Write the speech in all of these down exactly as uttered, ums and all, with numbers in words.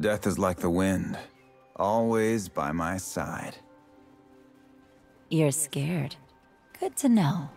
Death is like the wind, always by my side. You're scared. Good to know.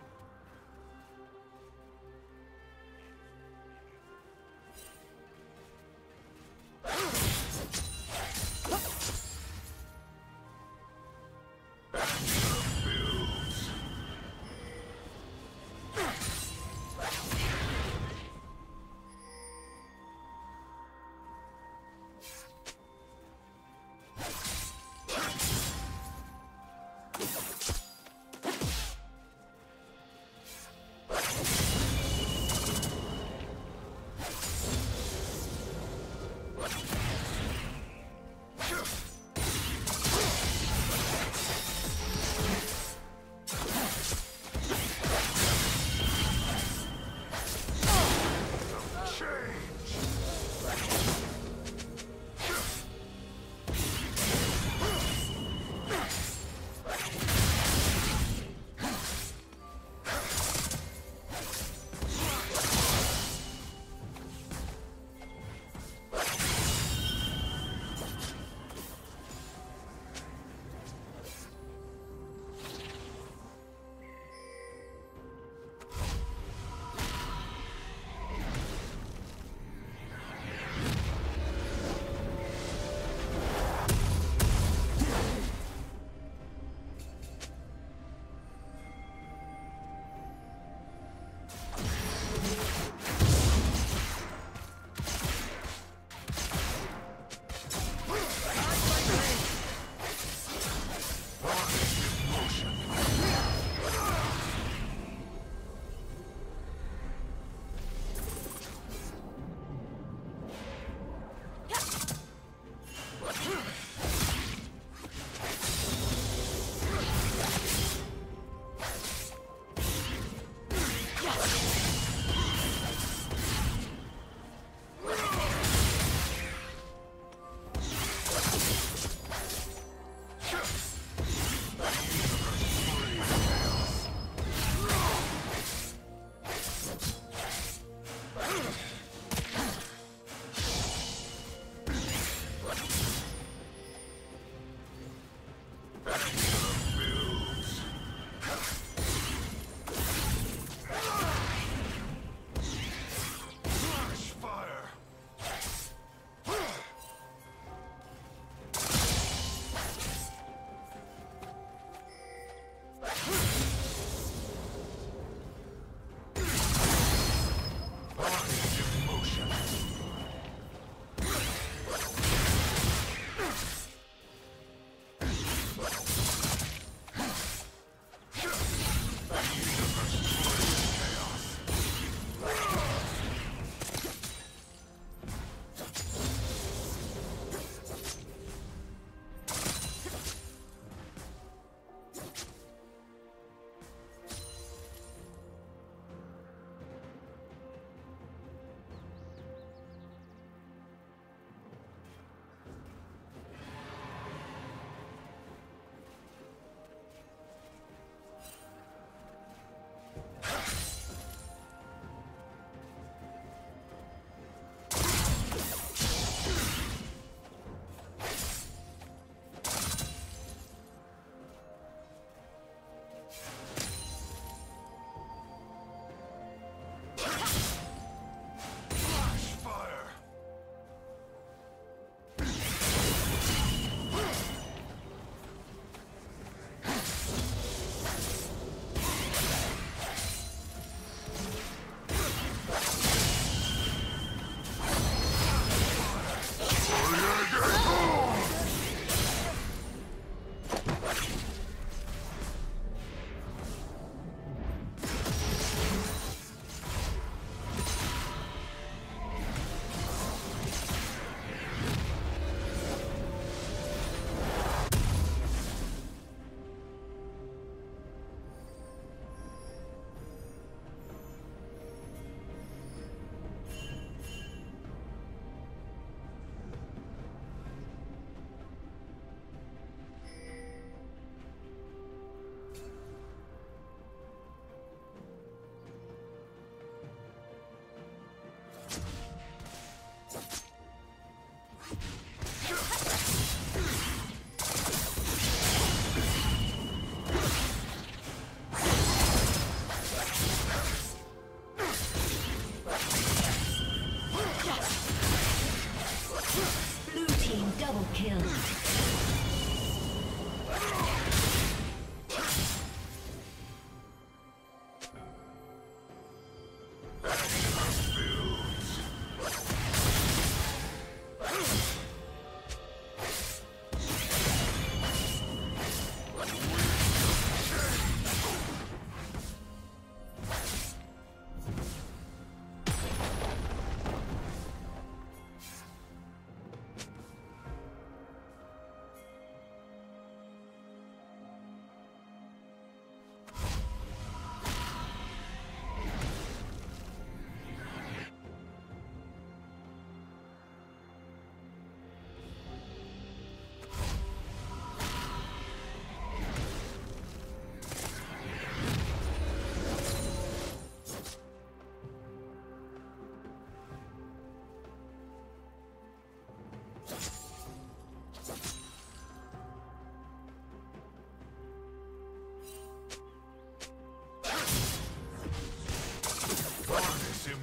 Blue team double kill.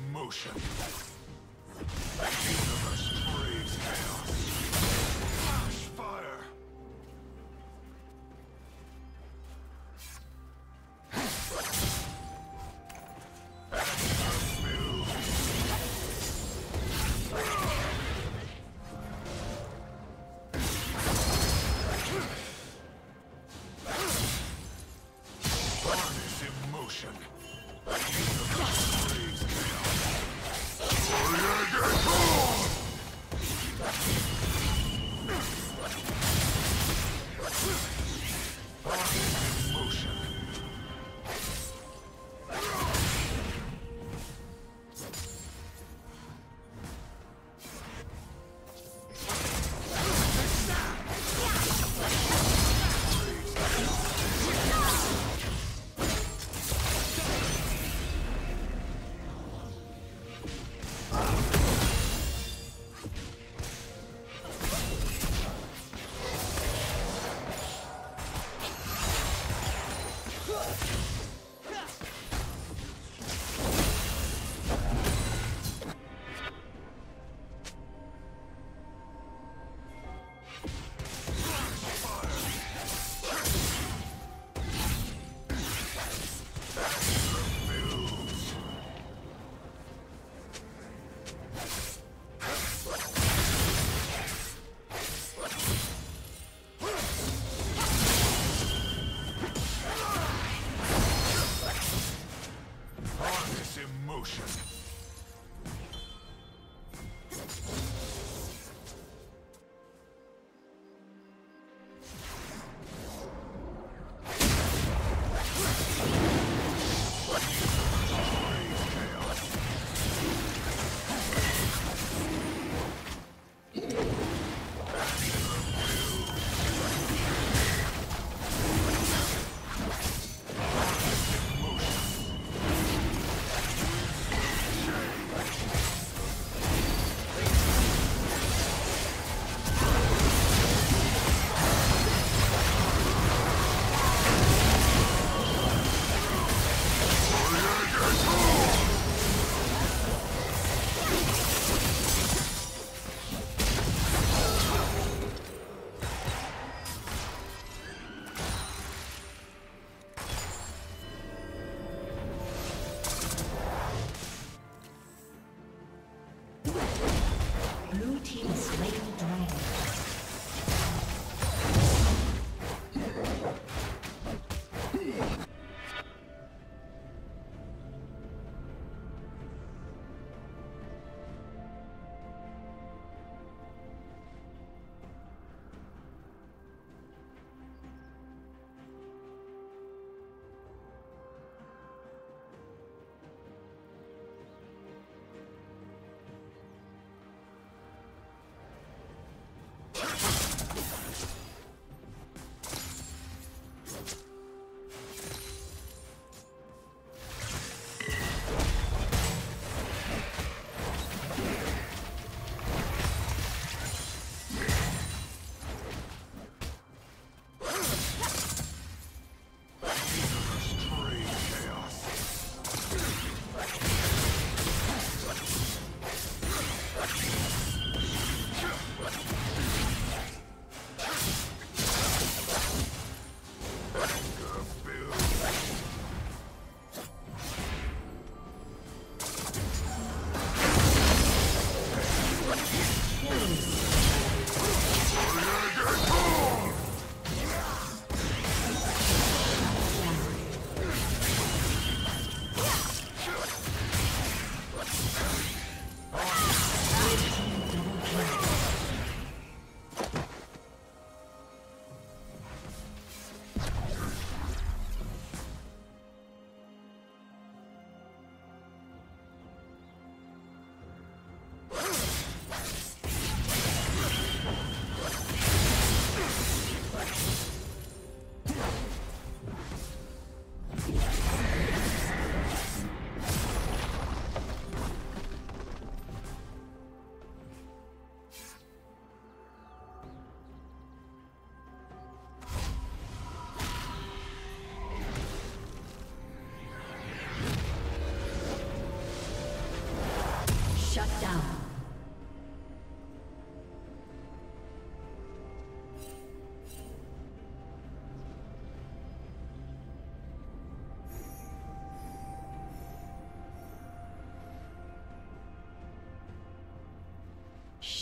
Emotion. The universe breathes chaos. Flash fire. Harness emotion. The universe breathes chaos.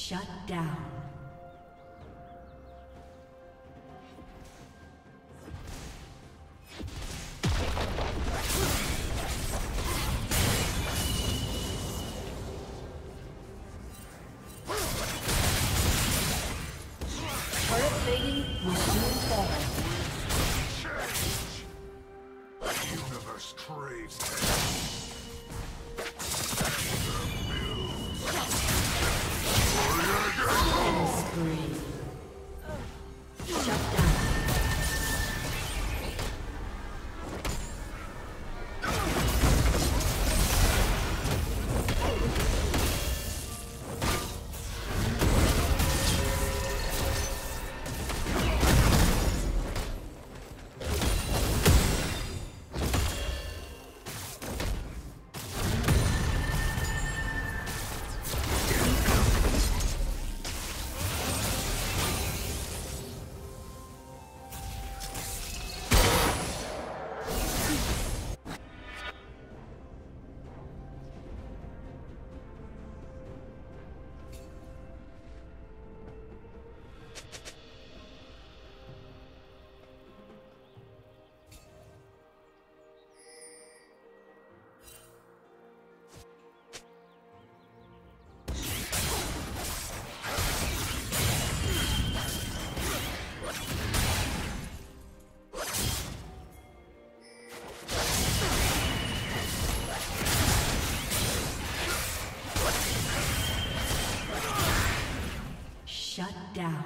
Shut down. Down.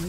Your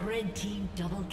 Red team double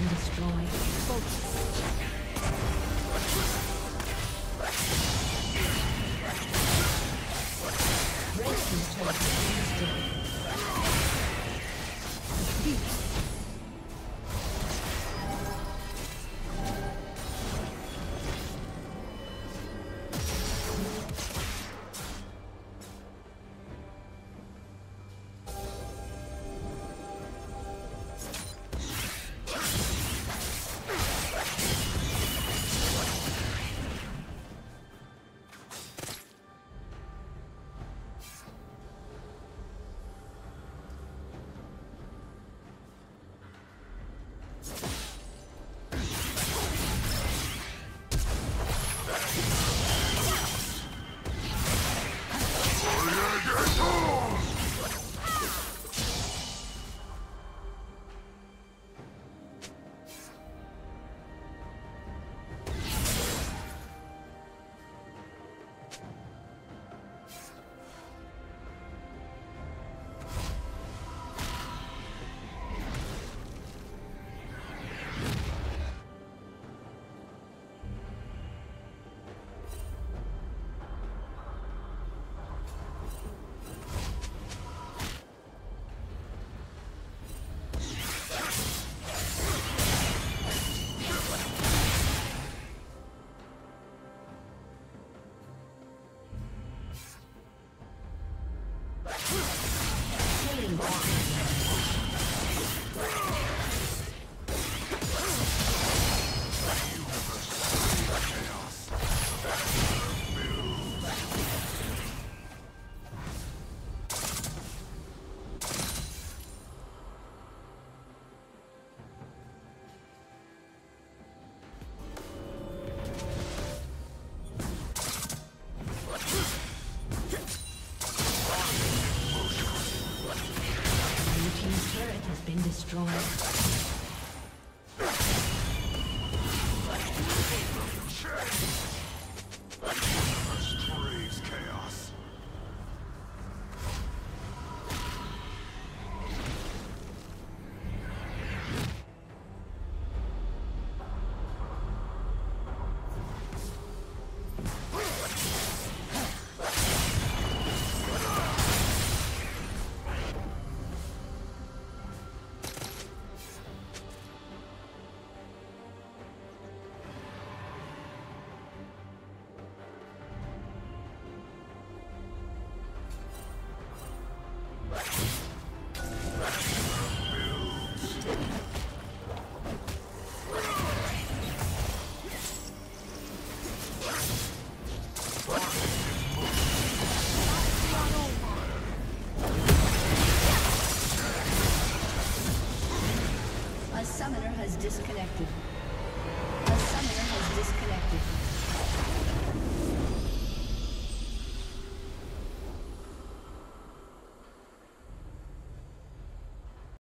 been destroyed. Focus. Red team's turret has been destroyed. Defeat. Disconnected.